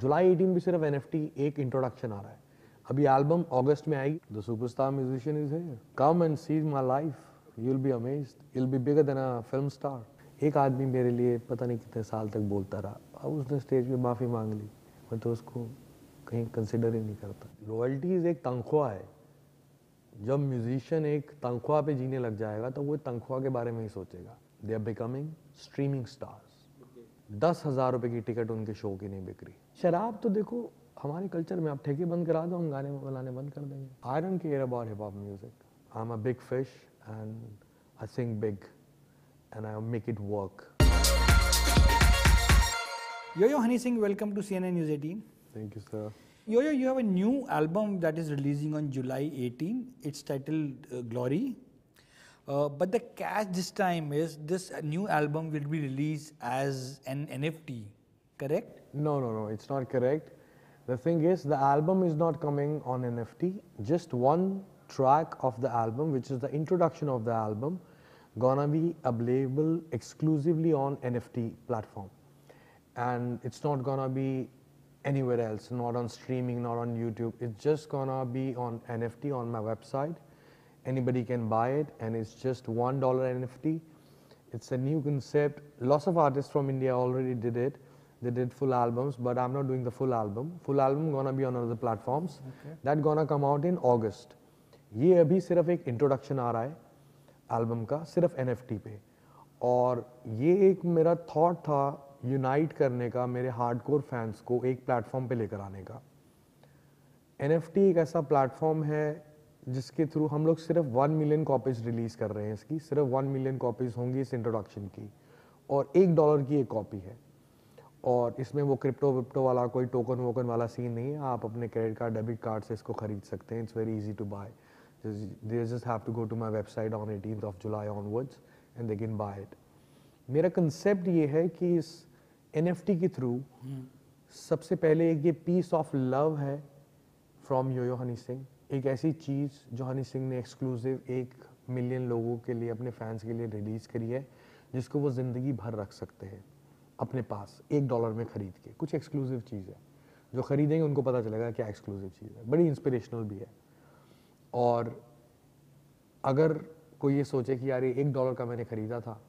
जुलाई 18 भी सिर्फ NFT एक इंट्रोडक्शन आ रहा है, अभी एल्बम अगस्त में आएगी। The superstar musician is here, come and sees my life, you will be amazed, you will be bigger than a film star. एक आदमी मेरे लिए पता नहीं कितने साल तक बोलता रहा, अब उसने स्टेज पे माफ़ी मांग ली, मैं तो उसको कहीं कंसिडर ही नहीं करता। रॉयल्टीज एक तनख्वाह है, जब म्यूजिशियन एक तनख्वाह पे जीने लग जाएगा तो वो तनख्वाह के बारे में ही सोचेगा। They are becoming streaming stars. 10,000 रुपये की टिकट उनके शो की नहीं बिक्री। शराब तो देखो हमारे कल्चर में, आप ठेके बंद करा दो, हम गाने बनाने बंद कर देंगे। I don't care about hip hop music, I am a big fish and I sing big and I make it work. Yo yo Honey Singh, welcome to CNN News 18. Thank you, sir. Yo Yo, you have a new album that is releasing on July 18. It's titled Glory. But the catch this time is this new album will be released as an NFT, correct? No, it's not correct. The thing is, the album is not coming on NFT. Just one track of the album, which is the introduction of the album, gonna be available exclusively on NFT platform. And it's not gonna be anywhere else, not on streaming, not on YouTube. It's just gonna be on NFT on my website. Anybody can buy it, and it's just $1 NFT. It's a new concept. Lots of artists from India already did it. They did full albums, but I'm not doing the full album. Full album gonna be on other platforms. Okay. That gonna come out in August. ये अभी सिर्फ एक introduction आ रहा है album का, सिर्फ NFT पे। और ये एक मेरा thought था यूनाइट करने का, मेरे हार्डकोर फैंस को एक प्लेटफॉर्म पे लेकर आने का। NFT एक ऐसा प्लेटफॉर्म है जिसके थ्रू हम लोग सिर्फ 1 मिलियन कॉपीज़ रिलीज़ कर रहे हैं, इसकी सिर्फ 1 मिलियन कॉपीज़ होंगी इस इंट्रोडक्शन की, और $1 की एक कॉपी है। और इसमें वो क्रिप्टो विप्टो वाला कोई टोकन वोकन वाला सीन नहीं है, आप अपने क्रेडिट कार्ड डेबिट कार्ड से इसको खरीद सकते हैं। It's very easy to buy, they just have to go to my website on 18th of July onwards and they can buy it. मेरा कंसेप्ट ये है कि इस NFT के थ्रू सबसे पहले एक ये पीस ऑफ लव है फ्रॉम यो यो हनी सिंह, एक ऐसी चीज़ जो हनी सिंह ने एक्सक्लूसिव 1 मिलियन लोगों के लिए, अपने फैंस के लिए रिलीज़ करी है, जिसको वो ज़िंदगी भर रख सकते हैं अपने पास $1 में ख़रीद के। कुछ एक्सक्लूसिव चीज़ है, जो ख़रीदेंगे उनको पता चलेगा क्या एक्सक्लूसिव चीज़ है। बड़ी इंस्पिरेशनल भी है, और अगर कोई ये सोचे कि यार ये $1 का मैंने ख़रीदा था,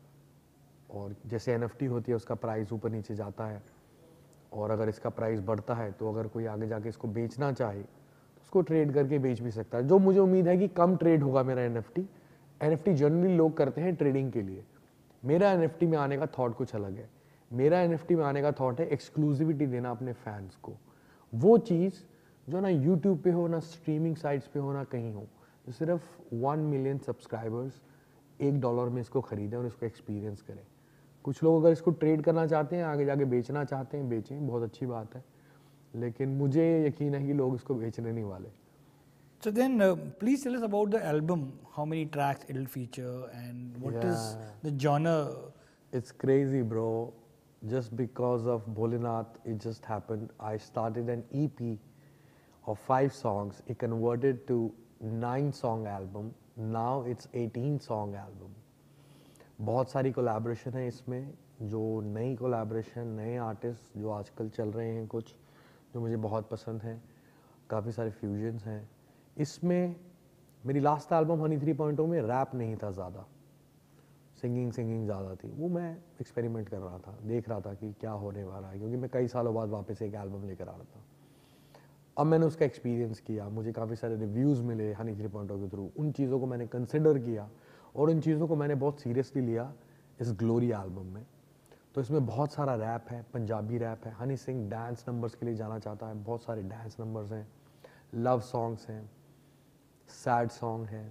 और जैसे NFT होती है उसका प्राइस ऊपर नीचे जाता है, और अगर इसका प्राइस बढ़ता है तो अगर कोई आगे जाके इसको बेचना चाहे तो उसको ट्रेड करके बेच भी सकता है। जो मुझे उम्मीद है कि कम ट्रेड होगा मेरा NFT जनरली लोग करते हैं ट्रेडिंग के लिए। मेरा NFT में आने का थॉट कुछ अलग है। मेरा NFT में आने का थॉट है एक्सक्लूसिविटी देना अपने फैंस को, वो चीज़ जो ना यूट्यूब पर हो, ना स्ट्रीमिंग साइट्स पर हो, ना कहीं हो। तो सिर्फ 1 मिलियन सब्सक्राइबर्स $1 में इसको ख़रीदें और इसको एक्सपीरियंस करें। कुछ लोग अगर इसको ट्रेड करना चाहते हैं, आगे जाके बेचना चाहते हैं, बेचें, बहुत अच्छी बात है, लेकिन मुझे यकीन है कि लोग इसको बेचने नहीं वाले। So then, please tell us about the album. How many tracks it will feature and what is the genre? It's crazy, bro. Just because of Bholenath, it just happened. I started an EP of 5 songs. It converted to 9-song album. Now it's 18-song album. बहुत सारी collaboration है इसमें, जो नई collaboration, नए artist जो आजकल चल रहे हैं, कुछ जो मुझे बहुत पसंद हैं, काफ़ी सारे फ्यूजन्स हैं इसमें। मेरी लास्ट एल्बम हनी 3.0 में रैप नहीं था ज़्यादा, सिंगिंग ज़्यादा थी। वो मैं एक्सपेरिमेंट कर रहा था, देख रहा था कि क्या होने वाला है, क्योंकि मैं कई सालों बाद वापस एक एल्बम लेकर आ रहा था। अब मैंने उसका एक्सपीरियंस किया, मुझे काफ़ी सारे रिव्यूज़ मिले हनी 3.0 के थ्रू, उन चीज़ों को मैंने कंसिडर किया और उन चीज़ों को मैंने बहुत सीरियसली लिया इस ग्लोरी एल्बम में। तो इसमें बहुत सारा रैप है, पंजाबी रैप है, हनी सिंह डांस नंबर्स के लिए जाना चाहता है, बहुत सारे डांस नंबर्स हैं, लव सॉन्ग्स हैं, सैड सॉन्ग है,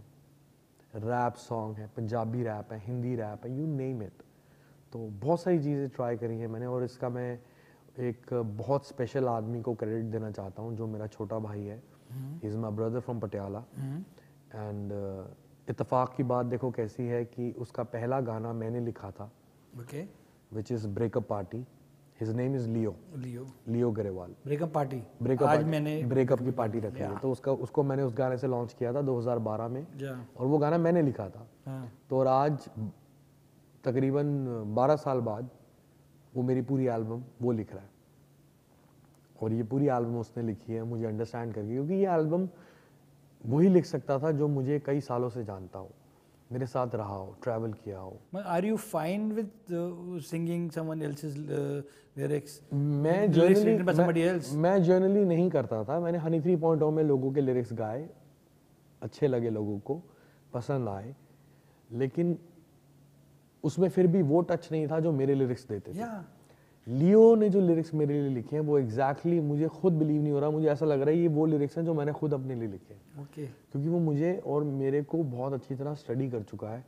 रैप सॉन्ग है, पंजाबी रैप है, हिंदी रैप है, यू नेम इट। तो बहुत सारी चीज़ें ट्राई करी हैं मैंने, और इसका मैं एक बहुत स्पेशल आदमी को क्रेडिट देना चाहता हूँ, जो मेरा छोटा भाई है। Is my brother from Patiala and इत्तेफाक की बात देखो कैसी है कि उसका पहला गाना मैंने लिखा था, which is breakup party. His name is Leo Grewal. Breakup party, breakup की पार्टी रखी है। तो उसको मैंने उस गाने से लॉन्च किया था 2012 में, और वो गाना मैंने लिखा था। तो और आज तकरीबन 12 साल बाद वो मेरी पूरी एल्बम वो लिख रहा है, और ये पूरी एल्बम उसने लिखी है मुझे अंडरस्टैंड करके, क्योंकि ये एल्बम वही लिख सकता था जो मुझे कई सालों से जानता हो, मेरे साथ रहा हो, ट्रैवल किया हो। Are you fine with singing someone else's lyrics? मैं जर्नली नहीं करता था। मैंने हनी 3.0 में लोगों के लिरिक्स गाए, अच्छे लगे, लोगों को पसंद आए, लेकिन उसमें फिर भी वो टच नहीं था जो मेरे लिरिक्स देते थे। लियो ने जो लिरिक्स मेरे लिए लिखे हैं वो एग्जैक्टली मुझे खुद बिलीव नहीं हो रहा, मुझे ऐसा लग रहा है ये वो लिरिक्स हैं जो मैंने खुद अपने लिए लिखे हैं। क्योंकि वो मुझे और मेरे को बहुत अच्छी तरह स्टडी कर चुका है,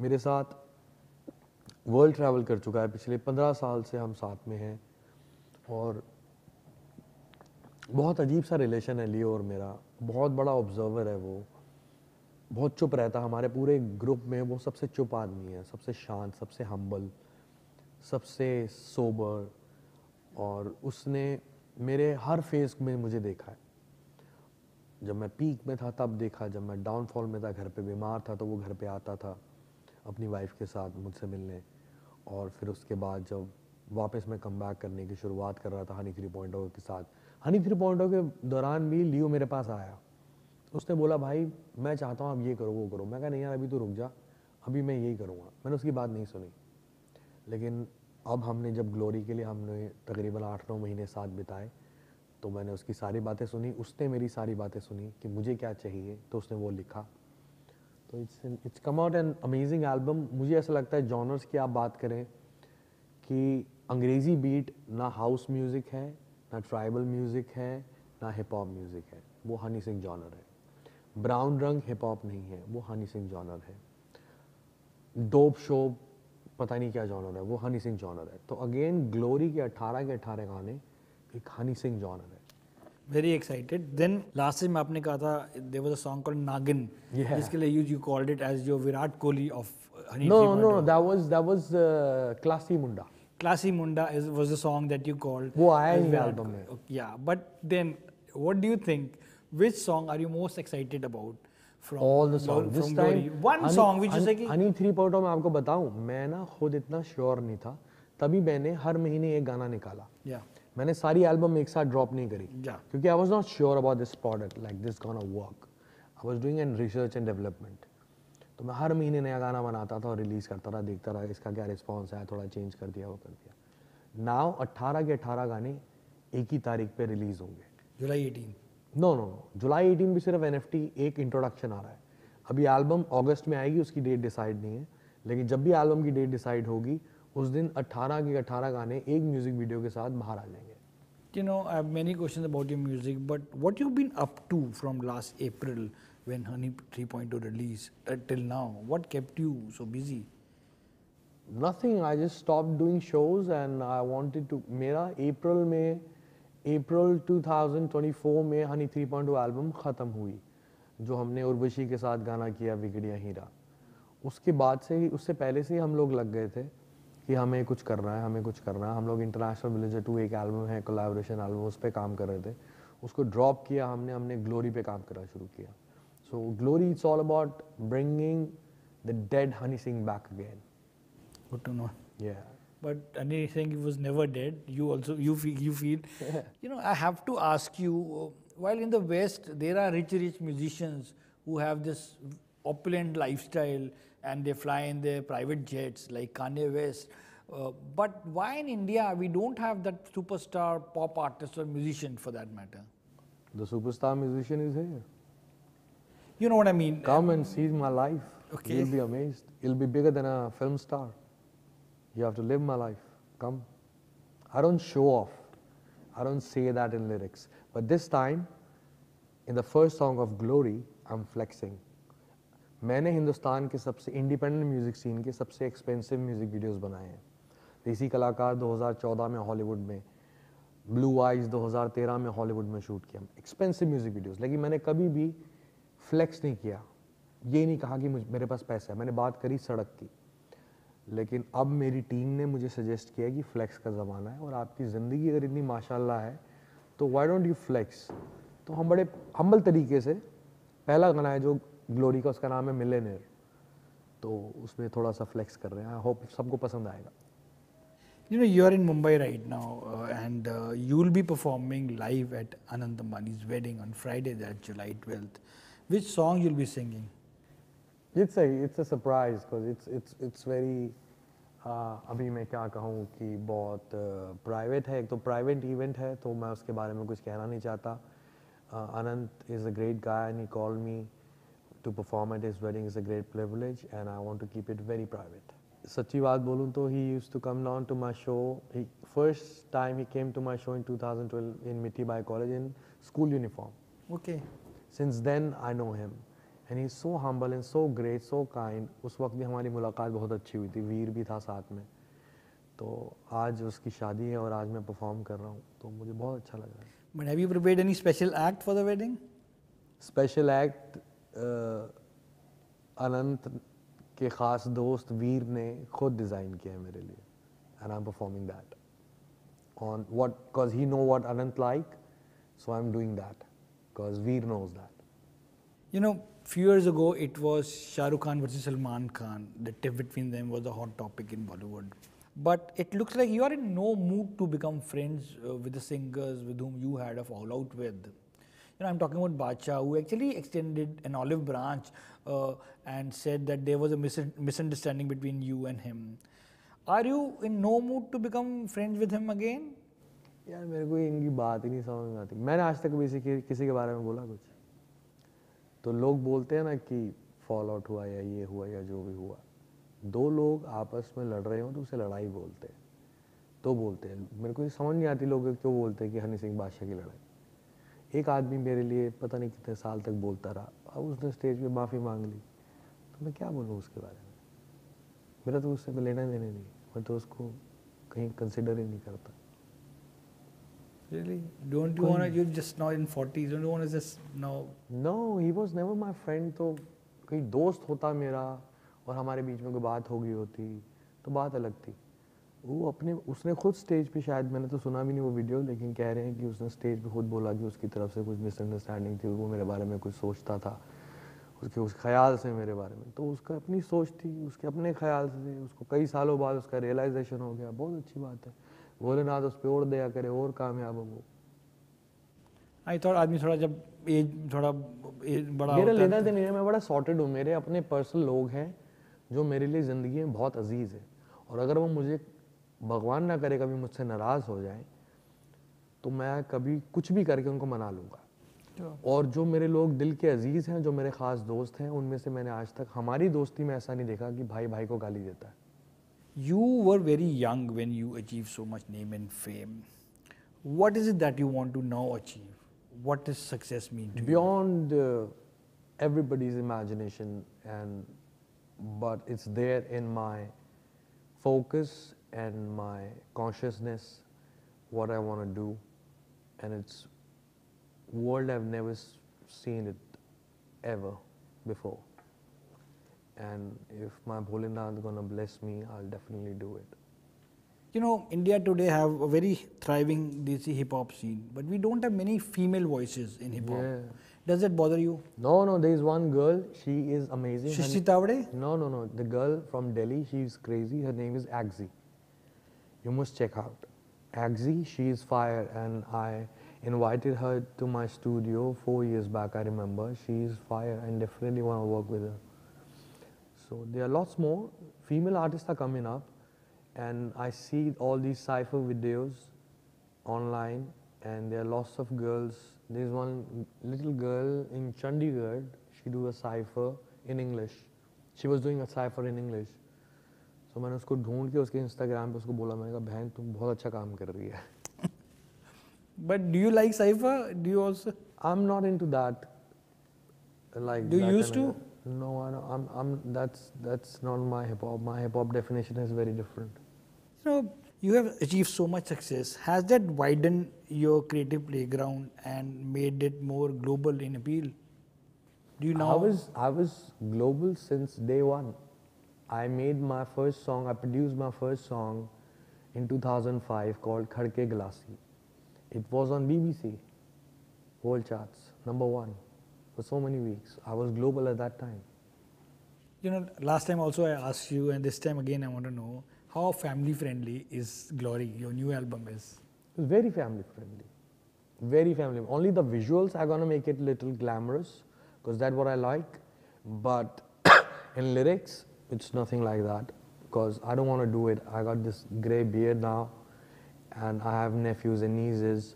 मेरे साथ वर्ल्ड ट्रैवल कर चुका है, पिछले 15 साल से हम साथ में हैं और बहुत अजीब सा रिलेशन है लियो और मेरा। बहुत बड़ा ऑब्जर्वर है वो, बहुत चुप रहता हमारे पूरे ग्रुप में, वो सबसे चुप आदमी है, सबसे शांत, सबसे हम्बल, सबसे सोबर, और उसने मेरे हर फेज में मुझे देखा है। जब मैं पीक में था तब देखा, जब मैं डाउनफॉल में था, घर पे बीमार था तो वो घर पे आता था अपनी वाइफ के साथ मुझसे मिलने, और फिर उसके बाद जब वापस मैं कमबैक करने की शुरुआत कर रहा था हनी 3.0 के साथ, हनी 3.0 के दौरान भी लियो मेरे पास आया। उसने बोला भाई मैं चाहता हूँ आप ये करो वो करो। मैं कहा नहीं यार अभी तो रुक जा, अभी मैं यही करूँगा। मैंने उसकी बात नहीं सुनी, लेकिन अब हमने जब ग्लोरी के लिए हमने तकरीबन 8-9 महीने साथ बिताए तो मैंने उसकी सारी बातें सुनी, उसने मेरी सारी बातें सुनी कि मुझे क्या चाहिए, तो उसने वो लिखा। तो it's come out an amazing album. मुझे ऐसा लगता है जॉनर्स की आप बात करें कि अंग्रेज़ी बीट ना हाउस म्यूज़िक है, ना ट्राइबल म्यूज़िक है, ना हिप हॉप म्यूज़िक है, वो हनी सिंह जॉनर है। ब्राउन रंग हिप हॉप नहीं है, वो हनी सिंह जॉनर है। डोप शोप पता नहीं क्या जॉनर है, वो हनी सिंह जॉनर है। तो अगेन ग्लोरी के 18 के 18 गाने एक हनी सिंह जॉनर है। Very excited. Then last time आपने कहा था there was a song called Nagin, जिसके लिए you called it as your Virat Kohli of Honey. No that was classy Munda. Classy Munda is was the song that you called. वो आया ही एल्बम में। या but then what do you think, which song are you most excited about? From all the songs this time, one song which is like Honey 3.0 में आपको बताऊं, मैं ना खुद इतना श्योर नहीं था, तभी मैंने हर महीने एक गाना निकाला। मैंने सारी एल्बम एक साथ ड्रॉप नहीं करी क्योंकि I was not sure about this product, like this gonna work. I was doing an research and development. तो मैं हर महीने नया गाना बनाता था और रिलीज करता था, देखता रहा इसका क्या रिस्पॉन्स आया, थोड़ा चेंज कर दिया, वो कर दिया। नाउ 18 के 18 गाने एक ही तारीख पे रिलीज होंगे, जुलाई 18। नो जुलाई 18 भी सिर्फ NFT एक इंट्रोडक्शन आ रहा है। अभी एल्बम अगस्त में आएगी, उसकी डेट डिसाइड नहीं है, लेकिन जब भी एल्बम की डेट डिसाइड होगी उस दिन 18 के 18 गाने एक म्यूजिक वीडियो के साथ बाहर आ जाएंगे। You know I have many questions about your music, but what you been up to from last April when Honey 3.2 release till now, what kept you so busy? Nothing, I just stopped doing shows and I wanted to. मेरा April 2024 में Honey 3.2 album ख़त्म हुई, जो हमने उर्वशी के साथ गाना किया बिगड़िया हीरा। उसके बाद से ही, उससे पहले से ही हम लोग लग गए थे कि हमें कुछ करना है, हमें कुछ करना है। हम लोग इंटरनेशनल विलेज 2 एक एल्बम है, कोलैबोरेशन एल्बम, उस पर काम कर रहे थे, उसको ड्रॉप किया हमने, हमने ग्लोरी पे काम करना शुरू किया। So Glory it's all about bringing the dead Honey Singh back again. Good to know. Yeah but anything it was never dead. You also you feel yeah. You know, I have to ask you, while in the West there are rich musicians who have this opulent lifestyle and they fly in their private jets like Kanye West, but why in India we don't have that superstar pop artist or musician for that matter? The superstar musician is here, you know what I mean? Come and see my life. Okay. You'll be amazed. It'll be bigger than a film star. You have to live my life. Come. I don't show off. I don't say that in lyrics. But this time, in the first song of Glory, I'm flexing. मैंने हिंदुस्तान के सबसे independent music scene के सबसे expensive music videos बनाए हैं। देसी कलाकार 2014 में हॉलीवुड में, ब्लू आइज 2013 में हॉलीवुड में शूट किया। एक्सपेंसिव म्यूजिक वीडियोस, लेकिन मैंने कभी भी फ्लेक्स नहीं किया, ये नहीं कहा कि मेरे पास पैसा है। मैंने बात करी सड़क की। लेकिन अब मेरी टीम ने मुझे सजेस्ट किया कि फ्लैक्स का ज़माना है और आपकी ज़िंदगी अगर इतनी माशाल्लाह है तो वाई डोंट यू फ्लैक्स। तो हम बड़े हम्बल तरीके से, पहला गाना है जो ग्लोरी का, उसका नाम है मिलेनियर, तो उसमें थोड़ा सा फ्लैक्स कर रहे हैं। आई होप सबको पसंद आएगा। you know, you're in Mumbai right now, and you'll be performing live at Anand Ambani's wedding on Friday, that's July 12th. Which song you'll be singing? It's a surprise because it's very अभी मैं क्या कहूँ कि बहुत private है. एक तो private event है तो मैं उसके बारे में कुछ कहना नहीं चाहता. Anand is a great guy and he called me to perform at his wedding. It's a great privilege and I want to keep it very private. सच्ची बात बोलूँ तो he used to come down to my show. He first time he came to my show in 2012 in Mithibai College in school uniform. Okay. Since then I know him and he's so humble and so great, so kind. उस वक्त भी हमारी मुलाकात बहुत अच्छी हुई थी. वीर भी था साथ में. तो आज उसकी शादी है और आज मैं परफॉर्म कर रहा हूँ तो मुझे बहुत अच्छा लग रहा है. But have you prepared any special act for the wedding? Special act अनंत के खास दोस्त वीर ने खुद डिज़ाइन किया है मेरे लिए and I'm performing that on what because he know what Anant like, so I'm doing that because Veer knows that. You know, few years ago it was Shah Rukh Khan versus Salman Khan. The tiff between them was a hot topic in Bollywood. But it looks like you are in no mood to become friends with the singers with whom you had a fallout with. You know, I'm talking about Badshah, who actually extended an olive branch and said that there was a misunderstanding between you and him. Are you in no mood to become friends with him again? यार मेरे को इनकी बात ही नहीं समझ में आती. मैंने आज तक किसी के बारे में बोला कुछ तो लोग बोलते हैं ना कि फॉल आउट हुआ या ये हुआ या जो भी हुआ. दो लोग आपस में लड़ रहे हो तो उसे लड़ाई बोलते हैं. तो बोलते हैं मेरे को ये समझ नहीं आती लोग क्यों बोलते हैं कि हनी सिंह बादशाह की लड़ाई. एक आदमी मेरे लिए पता नहीं कितने साल तक बोलता रहा. अब उसने स्टेज पे माफ़ी मांग ली तो मैं क्या बोलूँ उसके बारे में. मेरा तो उससे लेना देना नहीं. मैं तो उसको कहीं कंसिडर ही नहीं करता. Really? Don't you want to, you're just now in 40s, don't you want to just now? No, he was never my friend. तो कोई दोस्त होता मेरा और हमारे बीच में कोई बात हो गई होती तो बात अलग थी. वो अपने उसने खुद स्टेज पे शायद मैंने तो सुना भी नहीं वो वीडियो लेकिन कह रहे हैं कि उसने स्टेज पे खुद बोला कि उसकी तरफ से कुछ मिसअंडरस्टैंडिंग थी. वो मेरे बारे में कुछ सोचता था उसके उस ख्याल से मेरे बारे में. तो उसका अपनी सोच थी उसके अपने ख्याल से. उसको कई सालों बाद उसका रियलाइजेशन हो गया. बहुत अच्छी बात है. भोलेनाथ उस पर और दया करे और कामयाब हो वो. आई थॉट आदमी थोड़ा जब एज थोड़ा बड़ा मेरा लेना देना है. मैं बड़ा सॉर्टेड हूँ. मेरे अपने पर्सनल लोग हैं जो मेरे लिए ज़िंदगी में बहुत अजीज़ है और अगर वो मुझे भगवान ना करे कभी मुझसे नाराज़ हो जाए तो मैं कभी कुछ भी करके उनको मना लूँगा. और जो मेरे लोग दिल के अजीज़ हैं जो मेरे ख़ास दोस्त हैं उनमें से मैंने आज तक हमारी दोस्ती में ऐसा नहीं देखा कि भाई भाई को गाली देता है. You were very young when you achieved so much name and fame. What is it that you want to now achieve? What does success mean to you? Beyond everybody's imagination, but it's there in my focus and my consciousness, what I want to do, and it's world I've never seen it ever before. And if my Bholenath is gonna bless me, I'll definitely do it. You know, India today have a very thriving Desi hip hop scene, but we don't have many female voices in hip hop. Yeah. Does it bother you? No. There is one girl. She is amazing. Shishti Tavade? No. The girl from Delhi. She's crazy. Her name is Agzi. You must check out Agzi. She is fire, and I invited her to my studio 4 years back. I remember. She is fire, and definitely wanna work with her. So there are lots more. Female artists are coming up and I see all these cypher videos online and there are lots of girls. There is one little girl in Chandigarh, she do a cypher in English. She was doing a cypher in English. So मैंने उसको ढूंढ के उसके Instagram पे उसको बोला मैंने कहा बहन तुम बहुत अच्छा काम कर रही है. But do you like cypher? Do you also? I'm not into that. Like. Do you used to? No, I don't, that's not my hip hop. My hip hop definition is very different. You know, you have achieved so much success. Has that widened your creative playground and made it more global in appeal? Do you know? I was global since day one. I made my first song. I produced my first song in 2005 called Kharke Glassy. It was on BBC world charts, number 1. For so many weeks, I was global at that time. You know, last time also I asked you, and this time again I want to know, How family friendly is Glory? Your new album is. It's very family friendly. Very family. Only the visuals are gonna make it little glamorous, because that's what I like. But in lyrics, it's nothing like that, because I don't want to do it. I got this grey beard now, and I have nephews and nieces,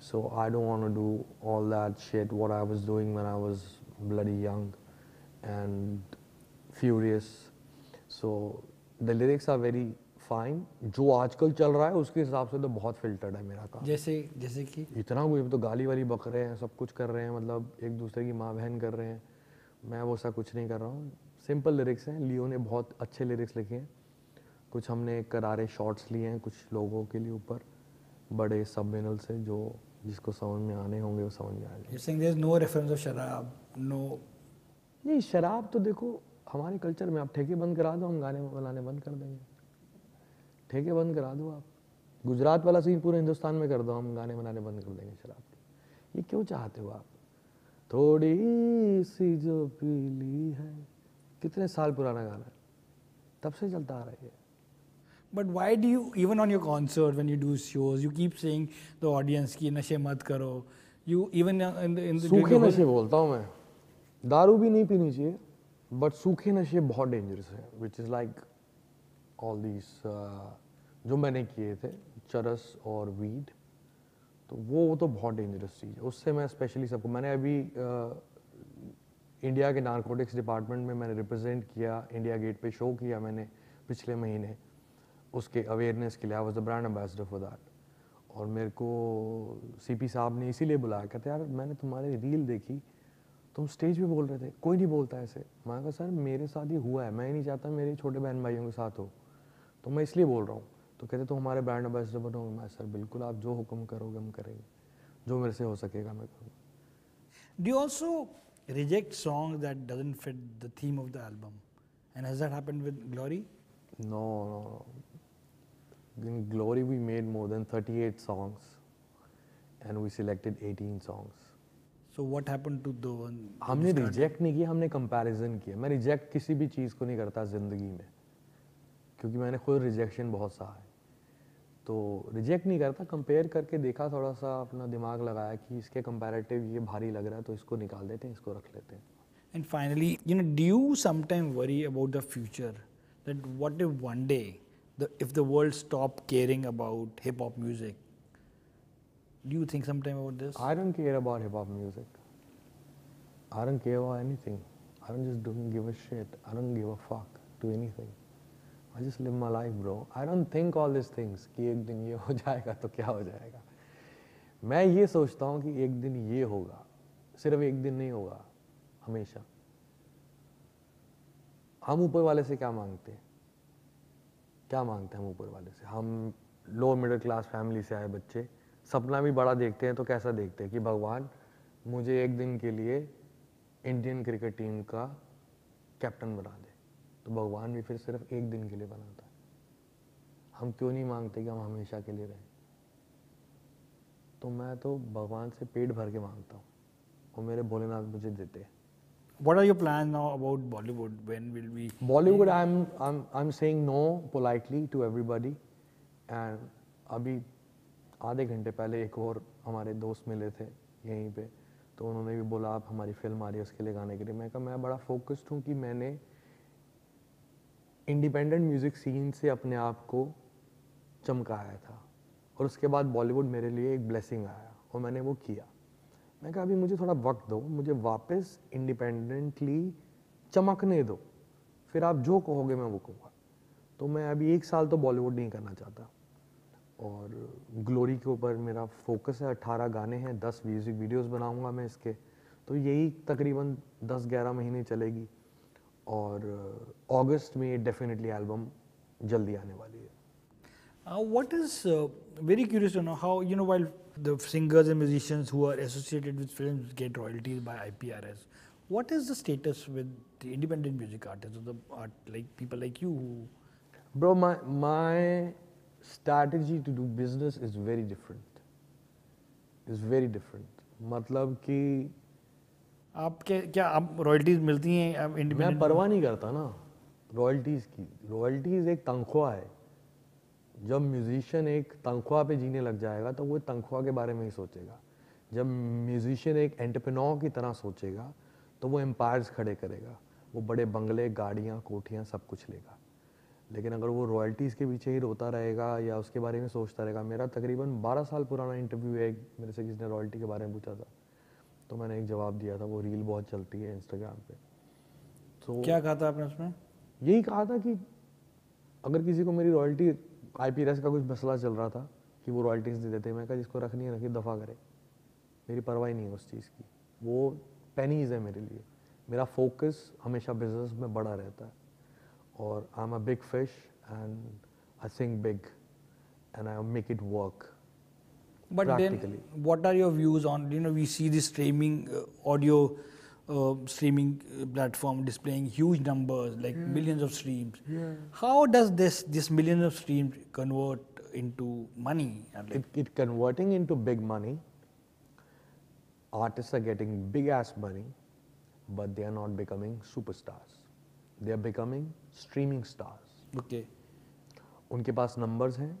so I don't want to do all that shit what I was doing when I was bloody young and furious. So the lyrics are very fine. जो आजकल चल रहा है उसके हिसाब से तो बहुत filtered है मेरा काम. जैसे कि इतना वो तो गाली वाली बक रहे हैं, सब कुछ कर रहे हैं, मतलब एक दूसरे की माँ बहन कर रहे हैं. मैं वो सा कुछ नहीं कर रहा हूँ. सिंपल लिरिक्स हैं. लियो ने बहुत अच्छे लिरिक्स लिखे हैं. कुछ हमने करारे शॉट्स लिए हैं कुछ लोगों के लिए ऊपर बड़े सबमिनल से, जो जिसको समझ में आने होंगे वो समझ में आएंगे. You're saying there's no reference of शराब, no. नहीं, शराब तो देखो हमारे कल्चर में आप ठेके बंद करा दो हम गाने बनाने बंद कर देंगे. ठेके बंद करा दो आप, गुजरात वाला सीन पूरे हिंदुस्तान में कर दो, हम गाने बनाने बंद कर देंगे शराब के. ये क्यों चाहते हो आप? थोड़ी सी जो पीली है, कितने साल पुराना गाना है, तब से चलता आ रहा है. But why do you, even on your concert, when you do shows, you keep saying the audience ki nashe mat karo. You even in the सूखे नशे बोलता हूँ मैं. दारू भी नहीं पीनी चाहिए, but सूखे नशे बहुत dangerous है, which is like all these जो मैंने किए थे, चरस और weed. तो वो तो बहुत dangerous चीज़ है. उससे मैं specially सबको, मैंने अभी इंडिया के narcotics department में मैंने represent किया, इंडिया गेट पे show किया मैंने पिछले महीने. उसके अवेयरनेस के लिए I was the brand ambassador for that. और मेरे को सीपी साहब ने इसीलिए बुलाया, कहते यार मैंने तुम्हारी रील देखी, तुम स्टेज पे बोल रहे थे, कोई नहीं बोलता ऐसे. मैंने कहा सर मेरे साथ ये हुआ है, मैं ही नहीं चाहता मेरे छोटे बहन भाइयों के साथ हो, तो मैं इसलिए बोल रहा हूँ. तो कहते तुम हमारे ब्रांड एम्बेसडर बनो. मैं सर बिल्कुल आप जो हुक्म करोगे हम करेंगे, जो मेरे से हो सकेगा मैं करूँगा. Do you also reject song that doesn't fit the theme of the album and has that happened with Glory? No. In Glory, we made more than 38 songs, and we selected 18 songs. So what happened to the one? हमने reject नहीं किया, हमने comparison किया. मैं reject किसी भी चीज़ को नहीं करता ज़िंदगी में, क्योंकि मैंने खुद rejection बहुत सा है. तो reject नहीं करता, compare करके देखा, थोड़ा सा अपना दिमाग लगाया कि इसके comparative ये भारी लग रहा है, तो इसको निकाल देते हैं, इसको रख लेते हैं. And finally, you know, do you sometimes worry about the future? That what if one day? If the world stopped caring about hip hop music, do you think sometime about this? I don't care about hip hop music. I don't care about anything. I don't give a shit. I don't give a fuck to anything. I just live my life, bro. I don't think all these things. कि एक दिन ये हो जाएगा तो क्या हो जाएगा. मैं ये सोचता हूँ कि एक दिन ये होगा. सिर्फ एक दिन नहीं होगा. हमेशा. हम ऊपर वाले से क्या मांगते हैं? क्या मांगते हैं हम ऊपर वाले से? हम लो मिडिल क्लास फैमिली से आए बच्चे, सपना भी बड़ा देखते हैं, तो कैसा देखते हैं कि भगवान मुझे एक दिन के लिए इंडियन क्रिकेट टीम का कैप्टन बना दे, तो भगवान भी फिर सिर्फ एक दिन के लिए बनाता है. हम क्यों नहीं मांगते कि हम हमेशा के लिए रहें? तो मैं तो भगवान से पेट भर के मांगता हूँ, वो मेरे भोलेनाथ मुझे देते हैं. What are your plans now about Bollywood? When will we? Bollywood, I'm saying no politely to everybody. And अभी आधे घंटे पहले एक और हमारे दोस्त मिले थे यहीं पे, तो उन्होंने भी बोला आप हमारी फिल्म आ रही है उसके लिए गाने के लिए. मैं कहा मैं बड़ा फोकस्ड हूँ कि मैंने इंडिपेंडेंट म्यूजिक सीन से अपने आप को चमकाया था, और उसके बाद बॉलीवुड मेरे लिए एक ब्लेसिंग आया और मैंने वो किया. मैं कहा अभी मुझे थोड़ा वक्त दो, मुझे वापस इंडिपेंडेंटली चमकने दो, फिर आप जो कहोगे मैं वो कहूँगा. तो मैं अभी एक साल तो बॉलीवुड नहीं करना चाहता, और ग्लोरी के ऊपर मेरा फोकस है. 18 गाने हैं, 10 म्यूज़िक वीडियोस बनाऊँगा मैं इसके, तो यही तकरीबन 10-11 महीने चलेगी. और अगस्त में डेफिनेटली एल्बम जल्दी आने वाली है. What is very curious to know how, you know, while the singers and musicians who are associated with films get royalties by IPRS, what is the status with the independent music artists or the art, like people like you? Bro, my strategy to do business is very different. It's very different. मतलब कि आपके क्या आप royalties मिलती हैं आप independent? मैं परवाह नहीं करता ना royalties की. royalties एक तंखवा है. जब म्यूज़िशियन एक तनख्वाह पे जीने लग जाएगा तो वो तनख्वाह के बारे में ही सोचेगा। जब म्यूज़िशियन एक एंटरप्रेन्योर की तरह सोचेगा तो वो एम्पायर्स खड़े करेगा, वो बड़े बंगले, गाड़ियाँ, कोठियाँ सब कुछ लेगा। लेकिन अगर वो रॉयल्टीज़ के पीछे ही रोता रहेगा या उसके बारे में सोचता रहेगा, मेरा तकरीबन 12 साल पुराना इंटरव्यू है, मेरे से किसी ने रॉयल्टी के बारे में पूछा था तो मैंने एक जवाब दिया था, वो रील बहुत चलती है इंस्टाग्राम पे। तो क्या कहा था आपने उसमें? यही कहा था कि अगर किसी को मेरी रॉयल्टी, IPRS का कुछ मसला चल रहा था कि वो रॉयल्टीज नहीं देते, मैं कहा जिसको रखनी है रखिए, दफ़ा करे, मेरी परवाही नहीं है उस चीज़ की, वो पेनीज़ है मेरे लिए। मेरा फोकस हमेशा बिजनेस में बड़ा रहता है और I am a big fish and I think big and I make it work. But then, what are your views on, you know, we see this streaming, audio streaming platform displaying huge numbers, like millions of streams. Yeah. How does this millions of streams convert into money? It's converting into big money. Artists are getting big ass money, but they are not becoming superstars. They are becoming streaming stars. Okay. उनके पास numbers हैं,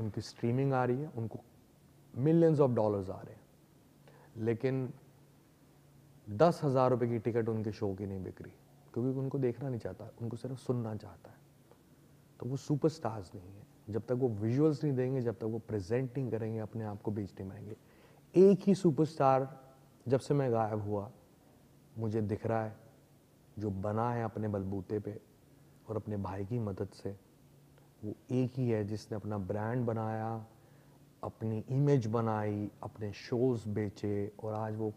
उनकी streaming आ रही है, उनको millions of dollars आ रहे हैं, लेकिन 10,000 रुपये की टिकट उनके शो की नहीं बिक रही, क्योंकि उनको देखना नहीं चाहता, उनको सिर्फ सुनना चाहता है। तो वो सुपरस्टार्स नहीं है, जब तक वो विजुअल्स नहीं देंगे, जब तक वो प्रेजेंट नहीं करेंगे, अपने आप को बेच नहीं पाएंगे। एक ही सुपरस्टार जब से मैं गायब हुआ मुझे दिख रहा है, जो बना है अपने बलबूते पे और अपने भाई की मदद से, वो एक ही है जिसने अपना ब्रांड बनाया, अपनी इमेज बनाई, अपने शोज़ बेचे, और आज वो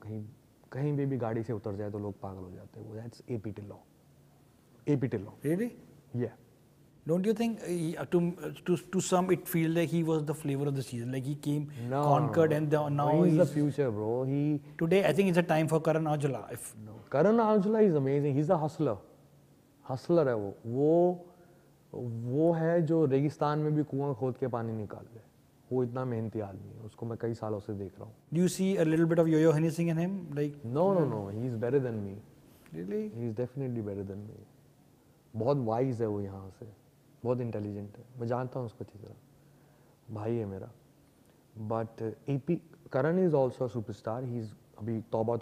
कहीं भी गाड़ी से उतर जाए तो लोग पागल हो जाते हैं। वो that's A P Dhillon. Really? Yeah. Don't you think to some it feels like he was the flavor of the season, like he came, conquered, and now he's the future, bro. He today I think it's a time for Karan Aujla. Karan Aujla is amazing. He's a hustler है वो है जो रेगिस्तान में भी कुआं खोद के पानी निकाल रहे। वो इतना मेहनती आदमी है, उसको मैं कई सालों से देख रहा हूँ। Do you see a little bit of Yo Yo Honey Singh in him? Like no, he is better than me. Really? He is definitely better than me. बहुत wise है वो, यहाँ से बहुत intelligent है, मैं जानता हूँ उसको अच्छी तरह, भाई है मेरा। But AP Karan is also a superstar. He's अभी तौबा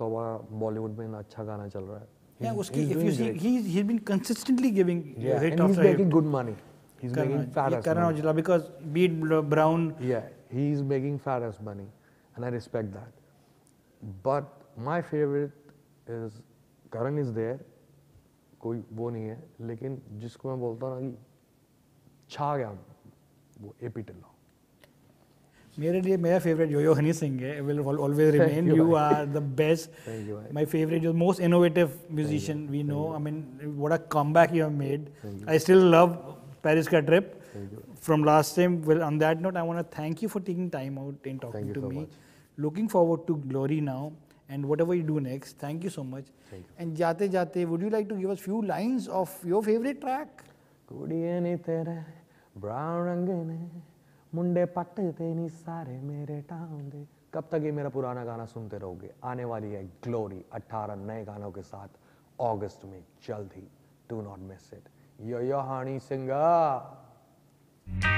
बॉलीवुड में अच्छा गाना चल रहा है। Yeah, उसकी if you see he's been consistently giving hit after hit. He's making good money. He's making fat Karan Aujla, because beat Brown. Yeah, he is making fat ass money, and I respect that. But my favorite is Karan is there. कोई वो नहीं है, लेकिन जिसको मैं बोलता हूँ ना कि छा गया वो ए पी टिलो। मेरे लिए मेरा फेवरेट यो यो हनी सिंह है। Will always remain. You are the best. Thank you. My favorite, your most innovative musician we know. I mean, what a comeback you have made. I still love Paris ka trip from last time. Well, on that note, I want to thank you for taking time out and talking to me. Much. Looking forward to Glory now and whatever you do next. Thank you so much. Thank you. And jaate, would you like to give us few lines of your favorite track? Kudiyan Itera, Brown Angine, Munde Patte Deni Sare Mere Taunde. कब तक ये मेरा पुराना गाना सुनते रहोगे? आने वाली है Glory 18 नए गानों के साथ अगस्त में, जल्द ही। Do not miss it. Yo Yo Honey Singh.